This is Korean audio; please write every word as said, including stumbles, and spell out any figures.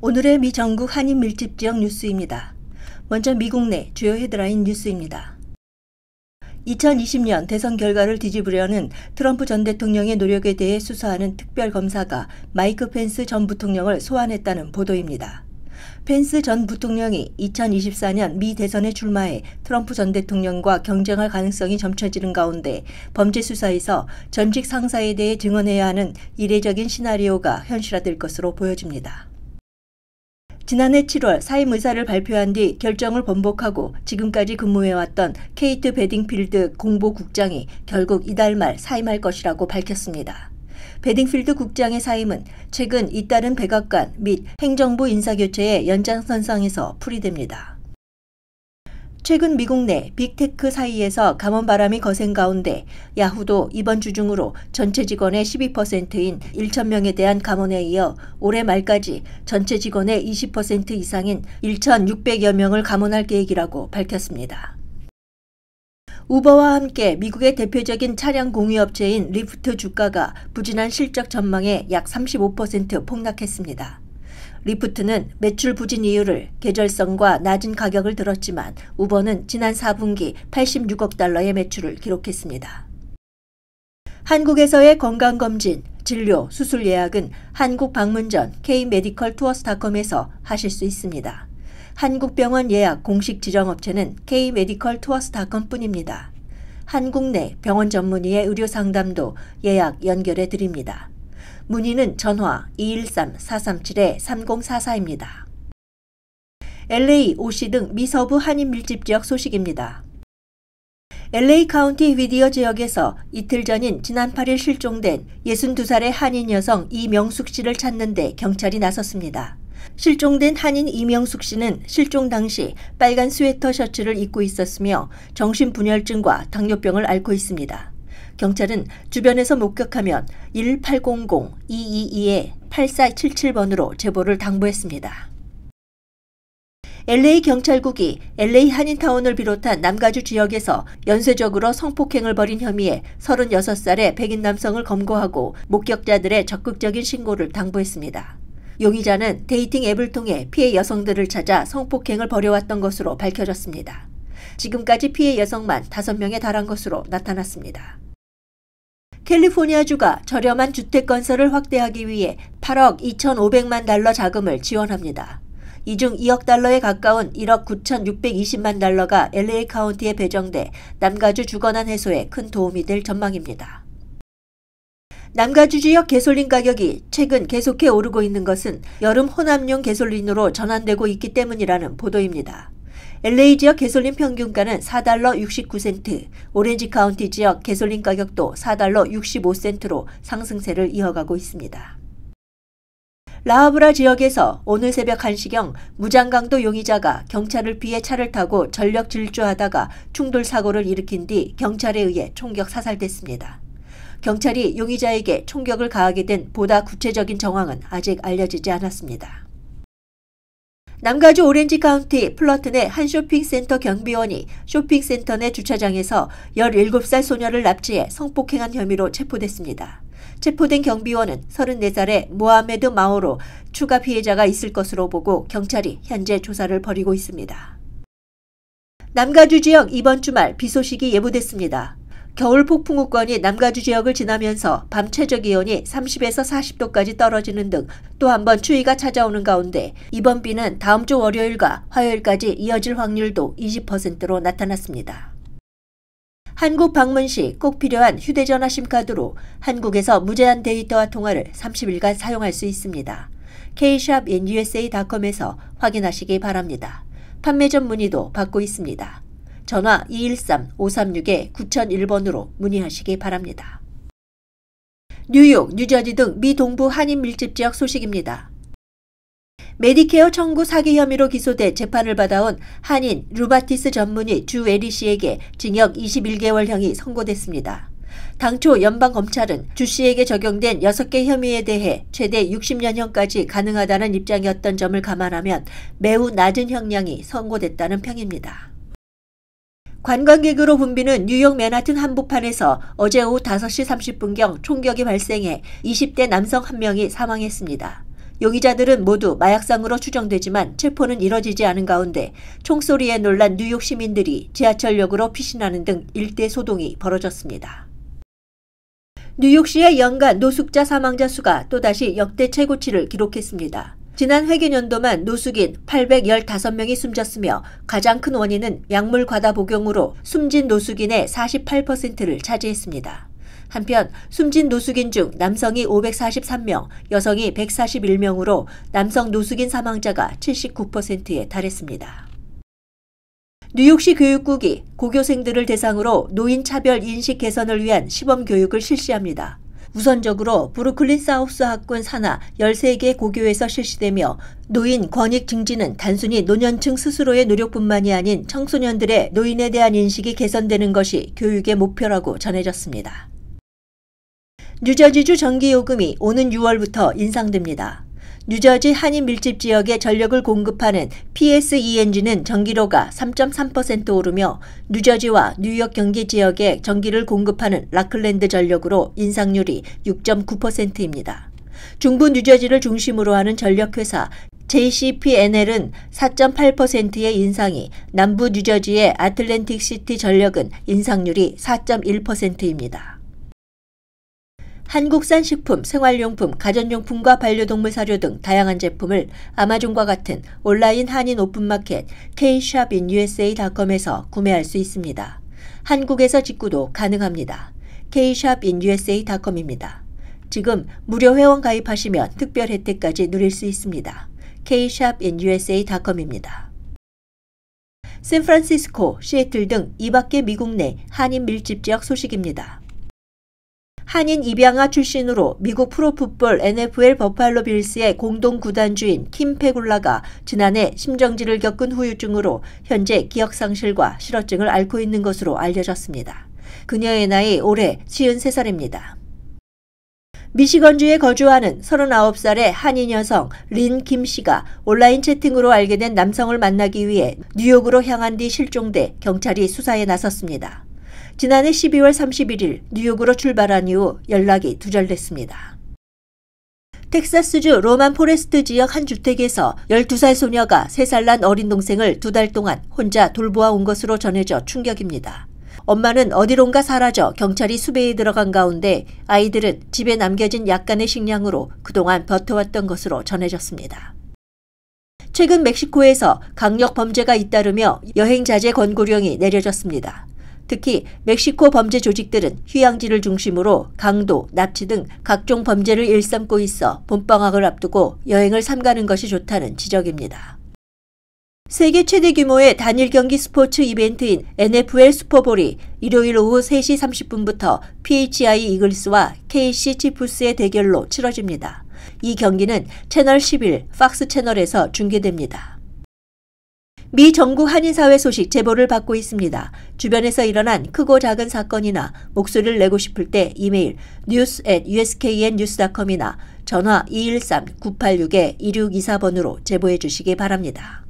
오늘의 미 전국 한인 밀집 지역 뉴스입니다. 먼저 미국 내 주요 헤드라인 뉴스입니다. 이천이십 년 대선 결과를 뒤집으려는 트럼프 전 대통령의 노력에 대해 수사하는 특별검사가 마이크 펜스 전 부통령을 소환했다는 보도입니다. 펜스 전 부통령이 이천이십사 년 미 대선에 출마해 트럼프 전 대통령과 경쟁할 가능성이 점쳐지는 가운데 범죄 수사에서 전직 상사에 대해 증언해야 하는 이례적인 시나리오가 현실화될 것으로 보여집니다. 지난해 칠월 사임 의사를 발표한 뒤 결정을 번복하고 지금까지 근무해왔던 케이트 베딩필드 공보국장이 결국 이달 말 사임할 것이라고 밝혔습니다. 배딩필드 국장의 사임은 최근 잇따른 백악관 및 행정부 인사교체의 연장선상에서 풀이됩니다. 최근 미국 내 빅테크 사이에서 감원바람이 거센 가운데 야후도 이번 주 중으로 전체 직원의 십이 퍼센트인 천 명에 대한 감원에 이어 올해 말까지 전체 직원의 이십 퍼센트 이상인 천육백여 명을 감원할 계획이라고 밝혔습니다. 우버와 함께 미국의 대표적인 차량 공유업체인 리프트 주가가 부진한 실적 전망에 약 삼십오 퍼센트 폭락했습니다. 리프트는 매출 부진 이유를 계절성과 낮은 가격을 들었지만 우버는 지난 사 분기 팔십육억 달러의 매출을 기록했습니다. 한국에서의 건강검진, 진료, 수술 예약은 한국 방문 전 케이 메디컬 투어스 닷컴에서 하실 수 있습니다. 한국병원 예약 공식 지정업체는 케이 메디컬 투어스 닷컴뿐입니다. 한국 내 병원 전문의의 의료 상담도 예약 연결해 드립니다. 문의는 전화 이일삼 사삼칠 삼공사사입니다. 엘에이, 오씨 등 미서부 한인 밀집 지역 소식입니다. 엘에이 카운티 휘티어 지역에서 이틀 전인 지난 팔일 실종된 예순두 살의 한인 여성 이명숙 씨를 찾는 데 경찰이 나섰습니다. 실종된 한인 이명숙 씨는 실종 당시 빨간 스웨터 셔츠를 입고 있었으며 정신분열증과 당뇨병을 앓고 있습니다. 경찰은 주변에서 목격하면 일팔공공 이이이 팔사칠칠번으로 제보를 당부했습니다. 엘에이 경찰국이 엘에이 한인타운을 비롯한 남가주 지역에서 연쇄적으로 성폭행을 벌인 혐의에 서른여섯 살의 백인 남성을 검거하고 목격자들의 적극적인 신고를 당부했습니다. 용의자는 데이팅 앱을 통해 피해 여성들을 찾아 성폭행을 벌여왔던 것으로 밝혀졌습니다. 지금까지 피해 여성만 다섯 명에 달한 것으로 나타났습니다. 캘리포니아주가 저렴한 주택 건설을 확대하기 위해 팔억 이천오백만 달러 자금을 지원합니다. 이 중 이억 달러에 가까운 일억 구천육백이십만 달러가 엘에이 카운티에 배정돼 남가주 주거난 해소에 큰 도움이 될 전망입니다. 남가주 지역 가솔린 가격이 최근 계속해 오르고 있는 것은 여름 혼합용 가솔린으로 전환되고 있기 때문이라는 보도입니다. 엘에이 지역 가솔린 평균가는 사 달러 육십구 센트, 오렌지 카운티 지역 가솔린 가격도 사 달러 육십오 센트로 상승세를 이어가고 있습니다. 라하브라 지역에서 오늘 새벽 한 시경 무장강도 용의자가 경찰을 피해 차를 타고 전력 질주하다가 충돌 사고를 일으킨 뒤 경찰에 의해 총격 사살됐습니다. 경찰이 용의자에게 총격을 가하게 된 보다 구체적인 정황은 아직 알려지지 않았습니다. 남가주 오렌지 카운티 플러튼의 한 쇼핑센터 경비원이 쇼핑센터 내 주차장에서 열일곱 살 소녀를 납치해 성폭행한 혐의로 체포됐습니다. 체포된 경비원은 서른네 살의 모하메드 마오로 추가 피해자가 있을 것으로 보고 경찰이 현재 조사를 벌이고 있습니다. 남가주 지역 이번 주말 비 소식이 예보됐습니다. 겨울 폭풍우권이 남가주 지역을 지나면서 밤 최저기온이 삼십에서 사십 도까지 떨어지는 등 또 한 번 추위가 찾아오는 가운데 이번 비는 다음 주 월요일과 화요일까지 이어질 확률도 이십 퍼센트로 나타났습니다. 한국 방문 시 꼭 필요한 휴대전화 심카드로 한국에서 무제한 데이터와 통화를 삼십 일간 사용할 수 있습니다. 케이 샵 인 유에스에이 닷컴에서 확인하시기 바랍니다. 판매 전 문의도 받고 있습니다. 전화 이일삼 오삼육 구공공일번으로 문의하시기 바랍니다. 뉴욕, 뉴저지 등 미 동부 한인 밀집 지역 소식입니다. 메디케어 청구 사기 혐의로 기소돼 재판을 받아온 한인 루바티스 전문의 주 에리 씨에게 징역 이십일 개월형이 선고됐습니다. 당초 연방검찰은 주 씨에게 적용된 여섯 개 혐의에 대해 최대 육십 년형까지 가능하다는 입장이었던 점을 감안하면 매우 낮은 형량이 선고됐다는 평입니다. 관광객으로 붐비는 뉴욕 맨하튼 한복판에서 어제 오후 다섯 시 삼십 분경 총격이 발생해 이십 대 남성 한 명이 사망했습니다. 용의자들은 모두 마약상으로 추정되지만 체포는 이뤄지지 않은 가운데 총소리에 놀란 뉴욕 시민들이 지하철역으로 피신하는 등 일대 소동이 벌어졌습니다. 뉴욕시의 연간 노숙자 사망자 수가 또다시 역대 최고치를 기록했습니다. 지난 회계연도만 노숙인 팔백십오 명이 숨졌으며 가장 큰 원인은 약물 과다 복용으로 숨진 노숙인의 사십팔 퍼센트를 차지했습니다. 한편 숨진 노숙인 중 남성이 오백사십삼 명, 여성이 백사십일 명으로 남성 노숙인 사망자가 칠십구 퍼센트에 달했습니다. 뉴욕시 교육국이 고교생들을 대상으로 노인차별 인식 개선을 위한 시범교육을 실시합니다. 우선적으로 브루클린 사우스 학군 산하 열세 개 고교에서 실시되며 노인 권익 증진은 단순히 노년층 스스로의 노력뿐만이 아닌 청소년들의 노인에 대한 인식이 개선되는 것이 교육의 목표라고 전해졌습니다. 뉴저지주 전기요금이 오는 유월부터 인상됩니다. 뉴저지 한인 밀집 지역에 전력을 공급하는 피에스이엔지는 전기료가 삼 점 삼 퍼센트 오르며 뉴저지와 뉴욕 경기 지역에 전기를 공급하는 라클랜드 전력으로 인상률이 육 점 구 퍼센트입니다. 중부 뉴저지를 중심으로 하는 전력회사 제이씨피엔엘은 사 점 팔 퍼센트의 인상이, 남부 뉴저지의 아틀랜틱 시티 전력은 인상률이 사 점 일 퍼센트입니다. 한국산 식품, 생활용품, 가전용품과 반려동물 사료 등 다양한 제품을 아마존과 같은 온라인 한인 오픈마켓 케이숍인유에스에이닷컴에서 구매할 수 있습니다. 한국에서 직구도 가능합니다. 케이숍인유에스에이닷컴입니다. 지금 무료 회원 가입하시면 특별 혜택까지 누릴 수 있습니다. 케이숍인유에스에이닷컴입니다. 샌프란시스코, 시애틀 등 이 밖의 미국 내 한인 밀집 지역 소식입니다. 한인 입양아 출신으로 미국 프로풋볼 엔에프엘 버팔로 빌스의 공동 구단주인 킴 페굴라가 지난해 심정지를 겪은 후유증으로 현재 기억상실과 실어증을 앓고 있는 것으로 알려졌습니다. 그녀의 나이 올해 칠십삼 살입니다. 미시건주에 거주하는 서른아홉 살의 한인 여성 린 김씨가 온라인 채팅으로 알게 된 남성을 만나기 위해 뉴욕으로 향한 뒤 실종돼 경찰이 수사에 나섰습니다. 지난해 십이월 삼십일일 뉴욕으로 출발한 이후 연락이 두절됐습니다. 텍사스주 로만 포레스트 지역 한 주택에서 열두 살 소녀가 세 살 난 어린 동생을 두 달 동안 혼자 돌보아 온 것으로 전해져 충격입니다. 엄마는 어디론가 사라져 경찰이 수배에 들어간 가운데 아이들은 집에 남겨진 약간의 식량으로 그동안 버텨왔던 것으로 전해졌습니다. 최근 멕시코에서 강력 범죄가 잇따르며 여행 자제 권고령이 내려졌습니다. 특히 멕시코 범죄 조직들은 휴양지를 중심으로 강도, 납치 등 각종 범죄를 일삼고 있어 봄방학을 앞두고 여행을 삼가는 것이 좋다는 지적입니다. 세계 최대 규모의 단일 경기 스포츠 이벤트인 엔에프엘 슈퍼볼이 일요일 오후 세 시 삼십 분부터 피에이치아이 이글스와 케이씨 치프스의 대결로 치러집니다. 이 경기는 채널 십일, 팍스 채널에서 중계됩니다. 미 전국 한인사회 소식 제보를 받고 있습니다. 주변에서 일어난 크고 작은 사건이나 목소리를 내고 싶을 때 이메일 뉴스 앳 유에스케이엔뉴스 닷컴이나 전화 이일삼 구팔육 일육이사 번으로 제보해 주시기 바랍니다.